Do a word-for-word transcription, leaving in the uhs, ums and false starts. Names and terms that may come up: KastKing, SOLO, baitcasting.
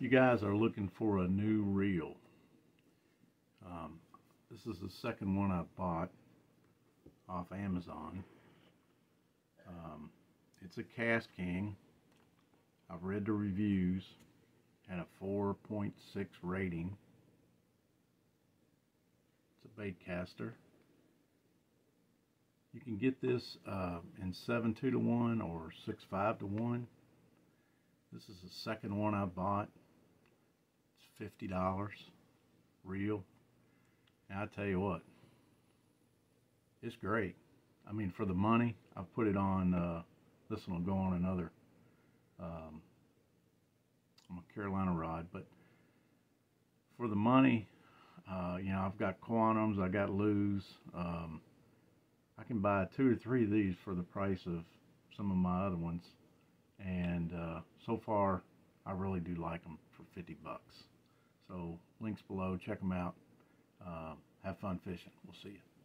If you guys are looking for a new reel, um, this is the second one I bought off Amazon. Um, it's a KastKing. I've read the reviews and a four point six rating. It's a bait caster. You can get this uh, in seven two to one or six five to one. This is the second one I bought. It's fifty dollars reel. And I tell you what, it's great. I mean, for the money, I put it on. Uh, this one will go on another. Um, I'm a Carolina rod, but for the money, uh, you know, I've got quantums, I got loos. Um, I can buy two or three of these for the price of some of my other ones, and uh, so far I really do like them for fifty bucks. So links below, check them out. Uh, have fun fishing. We'll see you.